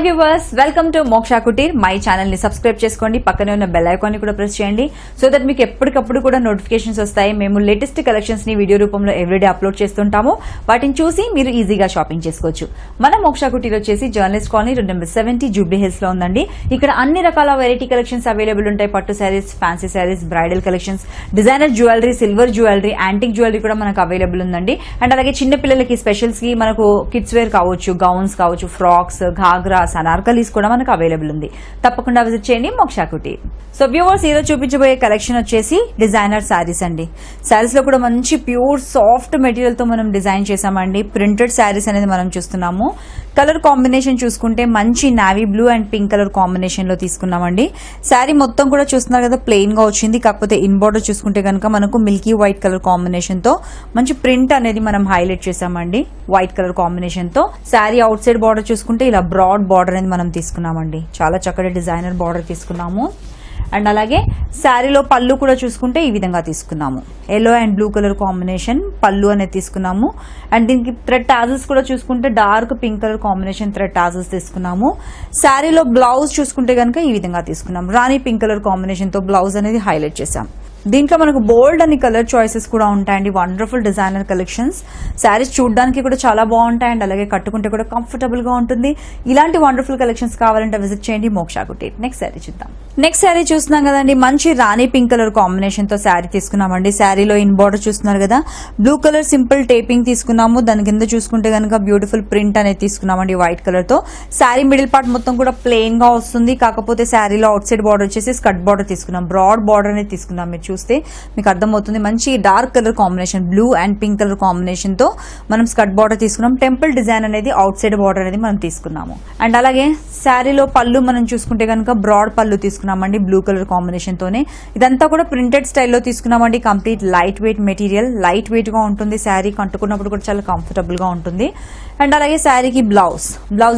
Hi viewers, welcome to Moksha Couture. My channel ni subscribe cheskondi, pakkane unna bell icon ni kuda press cheyandi so that meeku eppudikappudu kuda notifications vastayi. Memu latest collections ni video roopamlo everyday upload chestuntamo. Vatini chusi meeru easy ga shopping chesukochu. Mana Moksha Couture vachesi journalist colony road number 70 Jubilee Hills lo undandi. Ikkada anni rakala variety collections available untayi. Pattu sarees, fancy sarees, bridal collections, designer jewelry, silver jewelry, antique jewelry kuda manaku available undandi. And alage chinna pillalaki specials ki manaku kids wear kavochu, gowns kavochu, frocks, ghagras, anarkalis kuda manaku available undi. Tappakunda visit cheyandi Moksha Couture. So viewers, ee roju చూపించబోయే collection వచ్చేసి designer sarees andi. Sarees lo kuda manchi pure soft material tho manam design chesamandi. Printed sarees అనేది మనం చూస్తున్నాము. Color combination చూసుకుంటే మంచి navy blue and pink color combination లో తీసుకున్నామండి. సారీ మొత్తం కూడా చూస్తున్నారు కదా, ప్లెయిన్ గా వచ్చింది. కాకపోతే ఇన్ బోర్డర్ చూసుకుంటే గనుక మనకు మిల్కీ వైట్ కలర్ కాంబినేషన్ తో మంచి ప్రింట్ అనేది మనం హైలైట్ చేసామండి. వైట్ కలర్ కాంబినేషన్ తో సారీ అవుట్ సైడ్ బోర్డర్ చూసుకుంటే ఇలా బ్రాడ్ బోర్డర్ అనేది మనం తీసుకున్నామండి. చాలా చక్కటి డిజైనర్ బోర్డర్ తీసుకున్నాము. అండ్ అలాగే శారీలో పళ్ళు కూడా చూసుకుంటే ఈ విధంగా తీసుకున్నాము. Yellow and blue colour combination పళ్ళు అనేది తీసుకున్నాము. అండ్ దీనికి థ్రెడ్ టాజెస్ కూడా చూసుకుంటే dark pink colour combination thread tassels తీసుకున్నాము. శారీలో బ్లౌజ్ చూసుకుంటే కనుక ఈ విధంగా తీసుకున్నాము. రాణి పింక్ కలర్ కాంబినేషన్ తో బ్లౌజ్ అనేది హైలైట్ చేసాం. దీంట్లో మనకు బోల్డ్ అని కలర్ చాయిసెస్ కూడా ఉంటాయండి. Wonderful designer collections. శారీస్ చూడడానికి కూడా చాలా బాగుంటాయి అండ్ అలాగే కట్టుకుంటే కూడా కంఫర్టబుల్ గా ఉంటుంది. ఇలాంటి వండర్ఫుల్ కలెక్షన్స్ కావాలంటే విజిట్ చేయండి Moksha Couture. నెక్స్ట్ శారీ చూద్దాం. నెక్స్ట్ శారీ చూస్తున్నాం కదండి, మంచి రాణి పింక్ కలర్ కాంబినేషన్ తో శారీ తీసుకున్నామండి. శారీలో ఇన్ బోర్డర్ చూస్తున్నారు కదా, బ్లూ కలర్ సింపుల్ టేపింగ్ తీసుకున్నాము. దాని కింద చూసుకుంటే కనుక బ్యూటిఫుల్ ప్రింట్ అనేది తీసుకున్నామండి వైట్ కలర్ తో. శారీ మిడిల్ పార్ట్ మొత్తం కూడా ప్లెయిన్ గా వస్తుంది. కాకపోతే శారీలో అవుట్ సైడ్ బార్డర్ వచ్చేసి స్కర్ట్ బార్డర్ తీసుకున్నాం. బ్రాడ్ బార్డర్ అనేది తీసుకున్నాం. మీరు చూస్తే మీకు అర్థమవుతుంది. మంచి dark colour combination blue and pink colour combination తో మనం స్కర్ట్ బార్డర్ తీసుకున్నాం. టెంపుల్ డిజైన్ అనేది అవుట్ సైడ్ బార్డర్ అనేది మనం తీసుకున్నాము. అండ్ అలాగే శారీలో పళ్ళు మనం చూసుకుంటే కనుక బ్రాడ్ పళ్ళు తీసుకున్నామండి. బ్లూ కలర్ కాంబినేషన్ తోనే ఇదంతా కూడా ప్రింటెడ్ స్టైల్లో తీసుకున్నామండి. Complete light weight material, light weight గా ఉంటుంది. శారీ కట్టుకున్నప్పుడు కూడా చాలా కంఫర్టబుల్ గా ఉంటుంది. అండ్ అలాగే శారీకి బ్లౌజ్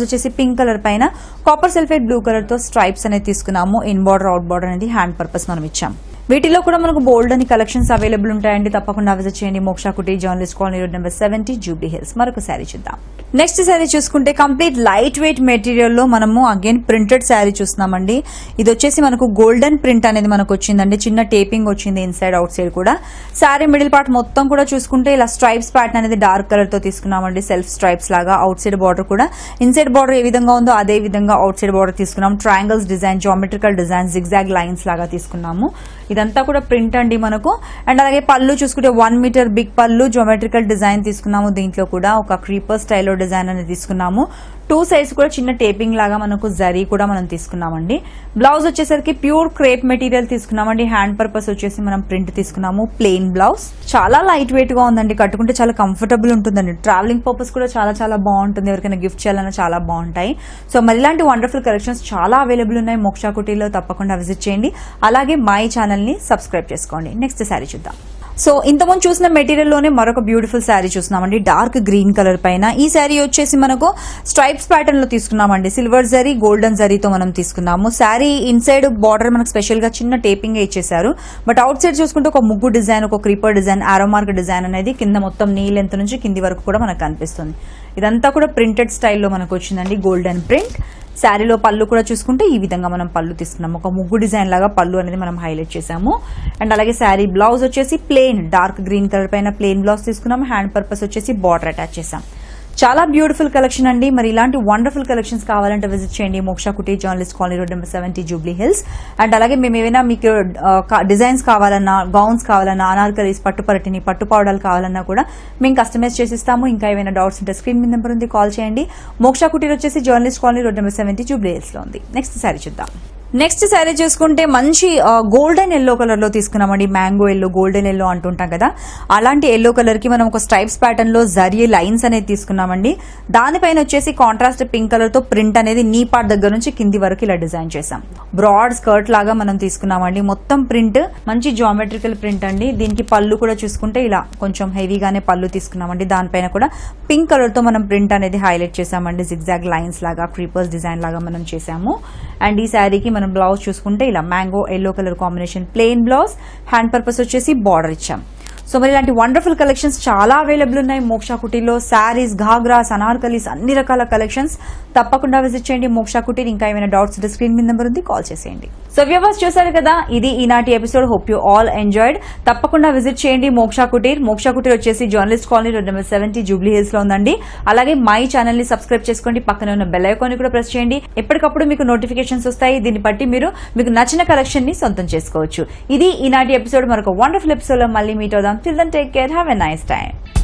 వచ్చేసి పింక్ కలర్ పైన కాపర్ సల్ఫేట్ బ్లూ కలర్ తో స్ట్రైప్స్ అనేది తీసుకున్నాము. ఇన్ బార్డర్ అవుట్ బార్డర్ అనేది హ్యాండ్ పర్పస్ మనం ఇచ్చాం. వీటిలో కూడా మనకు బోల్డ్ అని కలెక్షన్స్ అవైలబుల్ ఉంటాయండి. తప్పకుండా విజిట్ చేయండి Moksha Couture, journalist colony road number 70 Jubilee Hills. మరొక శారీ చూద్దాం. నెక్స్ట్ శారీ చూసుకుంటే కంప్లీట్ లైట్ వెయిట్ మెటీరియల్ లో మనము అగైన్ ప్రింటెడ్ శారీ చూస్తున్నామండి. ఇది వచ్చేసి మనకు గోల్డెన్ ప్రింట్ అనేది మనకు వచ్చిందండి. చిన్న టేపింగ్ వచ్చింది ఇన్ సైడ్ అవుట్ సైడ్ కూడా. శారీ మిడిల్ పార్ట్ మొత్తం కూడా చూసుకుంటే ఇలా స్ట్రైప్స్ ప్యాటర్న్ అనేది డార్క్ కలర్ తో తీసుకున్నామండి. సెల్ఫ్ స్ట్రైప్స్ లాగా అవుట్ సైడ్ బార్డర్ కూడా ఇన్ సైడ్ బార్డర్ ఏ విధంగా ఉందో అదే విధంగా అవుట్ సైడ్ బార్డర్ తీసుకున్నాము. Triangles design, geometrical design, zigzag lines లాగా తీసుకున్నాము. ఇదంతా కూడా ప్రింట్ అండి మనకు. అండ్ అలాగే పళ్ళు చూసుకుంటే 1 మీటర్ బిగ్ పళ్ళు, జియోమెట్రికల్ డిజైన్ తీసుకున్నాము. దీంట్లో కూడా ఒక క్రీపర్ స్టైల్లో డిజైన్ అనేది తీసుకున్నాము. 2 సైడ్స్ కూడా చిన్న టేపింగ్ లాగా మనకు జరీ కూడా మనం తీసుకున్నామండి. బ్లౌజ్ వచ్చేసరికి ప్యూర్ క్రేప్ మెటీరియల్ తీసుకున్నామండి. హ్యాండ్ పర్పస్ వచ్చేసి మనం ప్రింట్ తీసుకున్నాము. ప్లెయిన్ బ్లౌజ్ చాలా లైట్ వెయిట్ గా ఉందండి. కట్టుకుంటే చాలా కంఫర్టబుల్ ఉంటుందండి. ట్రావెలింగ్ పర్పస్ కూడా చాలా చాలా బాగుంటుంది. ఎవరికైనా గిఫ్ట్ చేయాలన్నా చాలా బాగుంటాయి. సో మరి ఇలాంటి వండర్ఫుల్ కలెక్షన్స్ చాలా అవైలబుల్ ఉన్నాయి Moksha Couture లో. తప్పకుండా విజిట్ చేయండి. అలాగే మై ఛానల్ ని సబ్స్క్రైబ్ చేసుకోండి. నెక్స్ట్ శారీ చూద్దాం. సో ఇంతకుముందు చూసిన మెటీరియల్ లోనే మరొక బ్యూటిఫుల్ శారీ చూస్తున్నామండి. డార్క్ గ్రీన్ కలర్ పైన ఈ శారీ వచ్చేసి మనకు స్ట్రైప్స్ ప్యాటర్న్ లో తీసుకున్నామండి. సిల్వర్ జరీ, గోల్డెన్ జరీతో మనం తీసుకున్నాము. శారీ ఇన్ సైడ్ బార్డర్ మనకు స్పెషల్ గా చిన్న టేపింగ్ ఇచ్చేసారు. బట్ అవుట్ సైడ్ చూసుకుంటే ఒక ముగ్గు డిజైన్, ఒక క్రీపర్ డిజైన్, ఆరోమార్క్ డిజైన్ అనేది కింద మొత్తం నీ లెంత్ నుంచి కింది వరకు కూడా మనకు కనిపిస్తుంది. ఇదంతా కూడా ప్రింటెడ్ స్టైల్లో మనకు వచ్చిందండి. Golden print. శారీలో పళ్ళు కూడా చూసుకుంటే ఈ విధంగా మనం పళ్ళు తీసుకున్నాము. ఒక ముగ్గు డిజైన్ లాగా పళ్ళు అనేది మనం హైలైట్ చేసాము. అండ్ అలాగే శారీ బ్లౌజ్ వచ్చేసి ప్లెయిన్ డార్క్ గ్రీన్ కలర్ పైన ప్లెయిన్ బ్లౌజ్ తీసుకున్నాము. హ్యాండ్ పర్పస్ వచ్చేసి బార్డర్ అటాచ్ చేసాం. చాలా బ్యూటిఫుల్ కలెక్షన్ అండి. మరి ఇలాంటి వండర్ఫుల్ కలెక్షన్స్ కావాలంటే విజిట్ చేయండి Moksha Couture, journalist colony road number 70 Jubilee Hills. And అలాగే మేము ఏమైనా మీకు డిజైన్స్ కావాలన్నా, గౌన్స్ కావాలన్నా, అనార్కలీస్, పట్టుపరటిని, పట్టుపావడాలు కావాలన్నా కూడా మేము కస్టమైజ్ చేసిస్తాము. ఇంకా ఏమైనా డౌట్స్ ఉంటే స్క్రీన్ మీద నెంబర్ ఉంది, కాల్ చేయండి. Moksha Couture వచ్చేసి journalist colony road number 70 Jubilee Hills లో ఉంది. నెక్స్ట్ శారీ చూద్దాం. నెక్స్ట్ శారీ చూసుకుంటే మంచి గోల్డెన్ ఎల్లో కలర్ లో తీసుకున్నామండి. మ్యాంగో ఎల్లో, గోల్డెన్ ఎల్లో అంటుంటాం కదా, అలాంటి ఎల్లో కలర్ కి మనం ఒక స్ట్రైప్స్ ప్యాటర్న్ లో జరీ లైన్స్ అనేది తీసుకున్నామండి. దానిపైన వచ్చేసి కాంట్రాస్ట్ పింక్ కలర్ తో ప్రింట్ అనేది నీ పార్ట్ దగ్గర నుంచి కింది వరకు ఇలా డిజైన్ చేసాం. బ్రాడ్ స్కర్ట్ లాగా మనం తీసుకున్నామండి. మొత్తం ప్రింట్ మంచి జియోమెట్రికల్ ప్రింట్ అండి. దీనికి పళ్ళు కూడా చూసుకుంటే ఇలా కొంచెం హెవీగానే పళ్ళు తీసుకున్నామండి. దానిపైన కూడా పింక్ కలర్ తో మనం ప్రింట్ అనేది హైలైట్ చేసామండి. జిగ్జాగ్ లైన్స్ లాగా, క్రీపర్స్ డిజైన్ లాగా మనం చేసాము. అండ్ ఈ శారీకి బ్లౌజ్ చూసుకుంటే ఇలా mango yellow colour combination plain blouse, hand purpose వచ్చేసి బార్డర్ ఇచ్చాం. So, many wonderful collections chala available unnai Moksha Couture, sarees, ghagras, anarkalis, anni rakala collections. Tappakunda visit cheyandi Moksha Couture. Inka even doubts the screen min number undi call cheseyandi. So viewers chusara kada idi inati episode. Hope you all enjoyed. Tappakunda visit cheyandi Moksha Couture. Moksha Couture vachesi Journalist Colony road number 70 Jubilee Hills lo undandi. Alage my channel ni subscribe cheskondi, pakkane unna bell icon ni kuda press cheyandi. Eppadikappudu meeku notifications vastayi. Deenni patti meeru meeku nachina collection ni sontam chesukovachu. Idi inati episode maroka wonderful episode lo malli meet avadam. Till then, take care. Have a nice time.